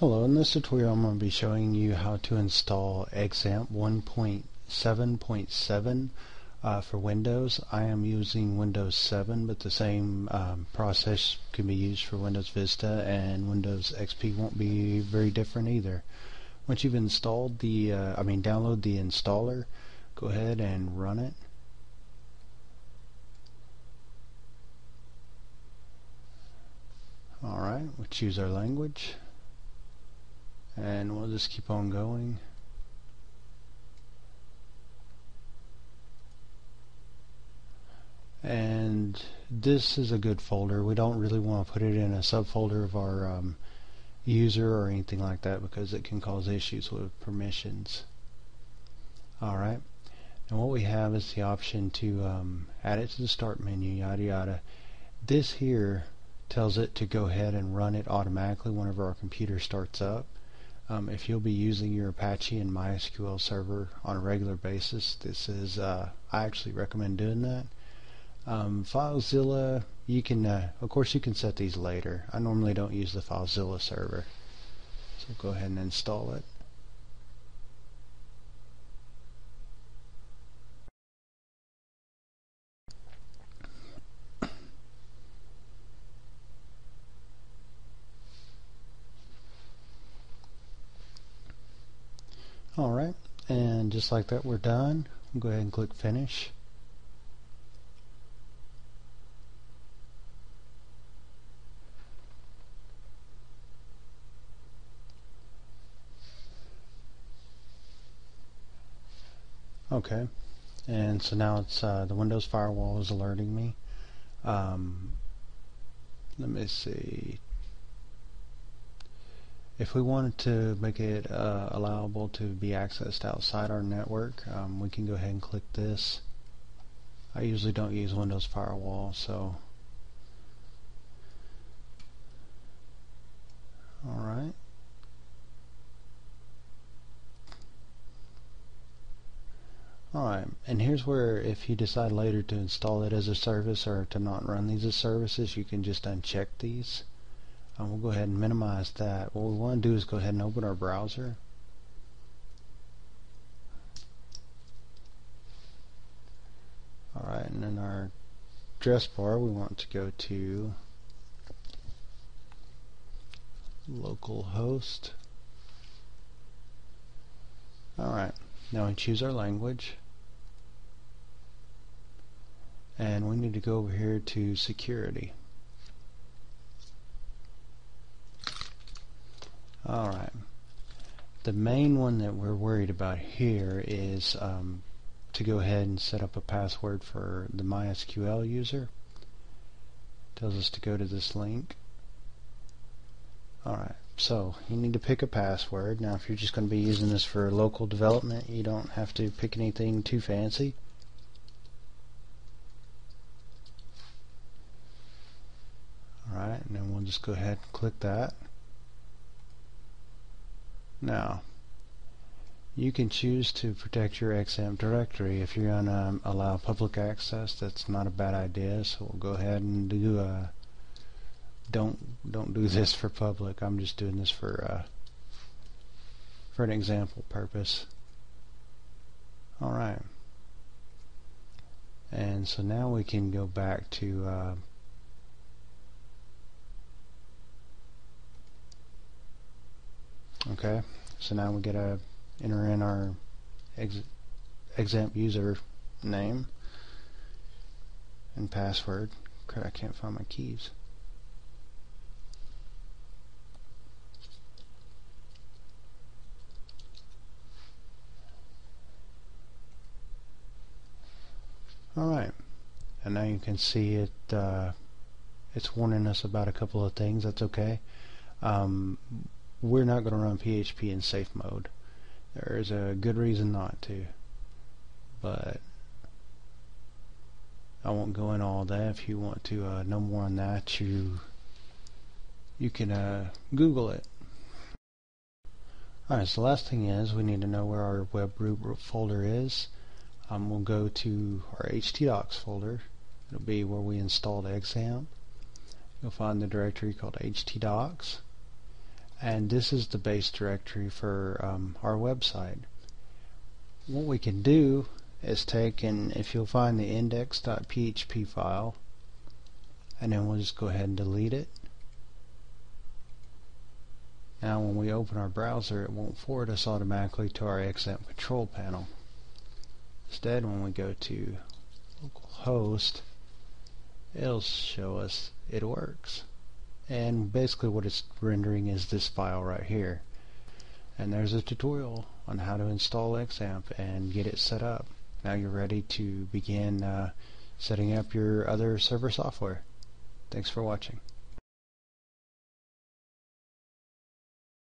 Hello, in this tutorial I'm going to be showing you how to install XAMPP 1.7.7 for Windows. I am using Windows 7, but the same process can be used for Windows Vista, and Windows XP won't be very different either. Once you've installed the, download the installer, go ahead and run it. Alright, we'll choose our language. And we'll just keep on going. And this is a good folder. We don't really want to put it in a subfolder of our user or anything like that because it can cause issues with permissions. Alright, and what we have is the option to add it to the start menu, yada yada. This here tells it to go ahead and run it automatically whenever our computer starts up. If you'll be using your Apache and MySQL server on a regular basis, this is I actually recommend doing that. FileZilla, you can of course you can set these later. I normally don't use the FileZilla server, so go ahead and install it. Alright, and just like that we're done. We'll go ahead and click finish. Okay, and so now it's the Windows firewall is alerting me. Let me see. If we wanted to make it allowable to be accessed outside our network, we can go ahead and click this. I usually don't use Windows Firewall, so... Alright. Alright, and here's where if you decide later to install it as a service or to not run these as services, you can just uncheck these. We'll go ahead and minimize that. What we want to do is go ahead and open our browser. Alright, and in our address bar we want to go to localhost. Alright, now we choose our language. And we need to go over here to security. Alright, the main one that we're worried about here is to go ahead and set up a password for the MySQL user. It tells us to go to this link. Alright, so you need to pick a password. Now if you're just going to be using this for local development, you don't have to pick anything too fancy. Alright, and then we'll just go ahead and click that. Now, you can choose to protect your XAMPP directory. If you're going to allow public access, that's not a bad idea, so we'll go ahead and do a... Don't do this for public, I'm just doing this for an example purpose. Alright. And so now we can go back to... Okay, so now we get to enter in our XAMPP user name and password. I can't find my keys. Alright, and now you can see it. It's warning us about a couple of things. That's okay. We're not going to run PHP in safe mode. There is a good reason not to, but I won't go into all that. If you want to know more on that, you can Google it. Alright, so the last thing is we need to know where our web root folder is. We'll go to our htdocs folder. It'll be where we installed XAMPP. You'll find the directory called htdocs. and this is the base directory for our website. What we can do is take, and if you'll find the index.php file, and then we'll just go ahead and delete it. Now when we open our browser, it won't forward us automatically to our XAMPP control panel. Instead, when we go to localhost, it'll show us it works. And basically what it's rendering is this file right here. And there's a tutorial on how to install XAMPP and get it set up. Now you're ready to begin setting up your other server software. Thanks for watching.